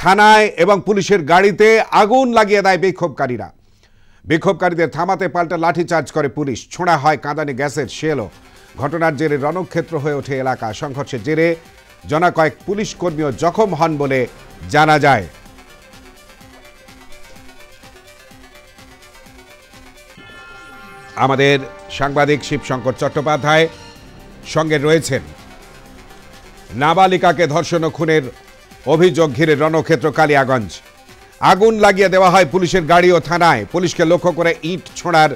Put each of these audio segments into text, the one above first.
থানায় এবং পুলিশের গাড়িতে আগুন লাগিয়ে দেয় বিক্ষোভকারীরা। বিক্ষোভকারীদের থামাতে পাল্টা লাঠিচার্জ করে পুলিশ, ছোঁড়া হয় কাঁদানে গ্যাসের শেলও। ঘটনার জেরে রণক্ষেত্র হয়ে ওঠে এলাকা। সংঘর্ষের জেরে জনা কয়েক পুলিশ কর্মীও জখম হন বলে জানা যায়। আমাদের সাংবাদিক শিবশঙ্কর চট্টোপাধ্যায় সঙ্গে রয়েছেন। নাবালিকাকে ধর্ষণ ও খুনের অভিযোগ ঘিরে রণক্ষেত্র কালিয়াগঞ্জ। আগুন লাগিয়ে দেওয়া হয় পুলিশের গাড়ি ও থানায়। পুলিশকে লক্ষ্য করে ইট ছোঁড়ার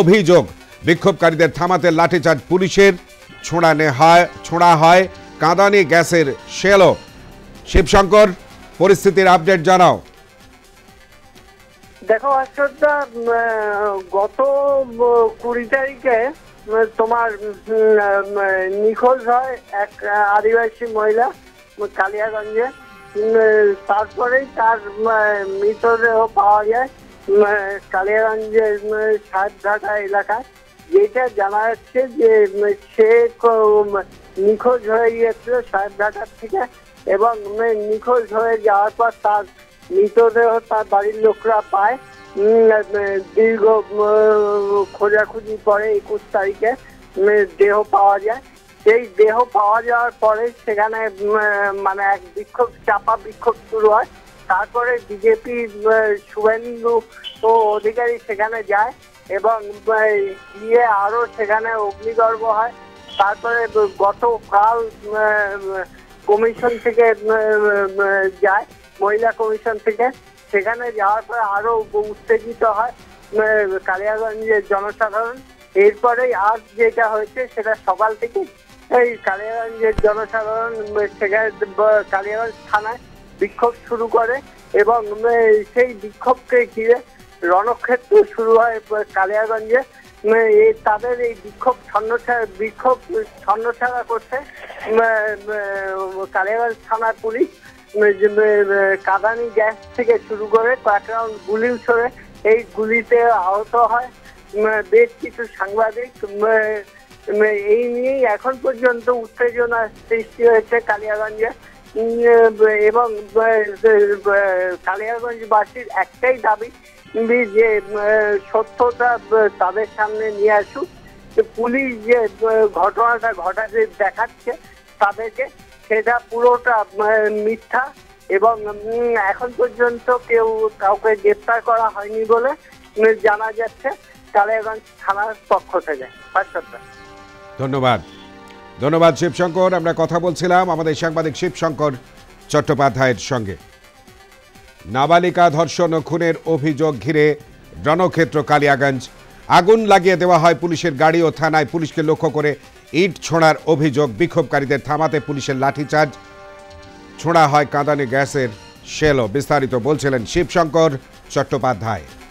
অভিযোগ। বিক্ষোভকারীদের থামাতে লাঠিচার্জ পুলিশের, ছোঁড়া হয় কাঁদানি গ্যাসের শেলও। শিবশঙ্কর, পরিস্থিতির আপডেট জানাও। দেখো আশ্চর্যটা, গত 20 তারিখে তোমার নিখোঁজ হয় এক আদিবাসী মহিলা কালিয়াগঞ্জে। তারপরেই তার মৃতদেহ পাওয়া যায় কালিয়াগঞ্জের সাতঘাটা এলাকায়। যেটা জানা যাচ্ছে যে সে নিখোঁজ হয়ে গিয়েছিল সাতঘাটার থেকে, এবং নিখোঁজ হয়ে যাওয়ার পর তার মৃতদেহ তার বাড়ির লোকরা পায়। দীর্ঘ খোঁজাখুঁজি পরে 21 তারিখে দেহ পাওয়া যায়। সেই দেহ পাওয়া যাওয়ার পরে সেখানে মানে এক চাপা বিক্ষোভ শুরু হয়। তারপরে বিজেপি শুভেন্দু ও অধিকারী সেখানে যায় এবং গিয়ে আরো সেখানে অগ্নিগর্ভ হয়। তারপরে গতকাল কমিশন থেকে যায়, মহিলা কমিশন থেকে। সেখানে যাওয়ার পরে আরো উত্তেজিত হয় কালিয়াগঞ্জের জনসাধারণ। এরপরেই আজ যেটা হয়েছে সেটা সকাল থেকে এই কালিয়াগঞ্জের জনসাধারণ সেখানে কালিয়াগঞ্জ থানায় বিক্ষোভ শুরু করে এবং সেই বিক্ষোভকে ঘিরে রণক্ষেত্র শুরু হয় কালিয়াগঞ্জে। তাদের এই বিক্ষোভ ছন্নছাড়া করছে কালিয়াগঞ্জ থানার পুলিশ। কাঁদানি গ্যাস থেকে শুরু করে কয়েক রাউন্ড গুলি ছড়ে, এই গুলিতে আহত হয় বেশ কিছু সাংবাদিক। এই নিয়েই এখন পর্যন্ত উত্তেজনা সৃষ্টি হয়েছে কালিয়াগঞ্জে। এবং কালিয়াগঞ্জবাসীর একটাই দাবি যে সত্যতা তাদের সামনে নিয়ে আসুক। পুলিশ যে ঘটনাটা ঘটাতে দেখাচ্ছে তাদেরকে, সেটা পুরোটা মিথ্যা এবং এখন পর্যন্ত কাউকে গ্রেপ্তার করা হয়নি বলে জানা যাচ্ছে কালিয়াগঞ্জ থানার পক্ষ থেকে। ধন্যবাদ শিবশঙ্কর। আমরা কথা বলছিলাম আমাদের সাংবাদিক শিবশঙ্কর চট্টোপাধ্যায়ের সঙ্গে। নাবালিকা ধর্ষণ ও খুনের অভিযোগ ঘিরে রণক্ষেত্র কালিয়াগঞ্জ। আগুন লাগিয়ে দেওয়া হয় পুলিশের গাড়ি ও থানায়। পুলিশকে লক্ষ্য করে ইট ছোঁড়ার অভিযোগ। বিক্ষোভকারীদের থামাতে পুলিশের লাঠিচার্জ, ছোঁড়া হয় কাঁদানে গ্যাসের শেলও। বিস্তারিত বলছিলেন শিবশঙ্কর চট্টোপাধ্যায়।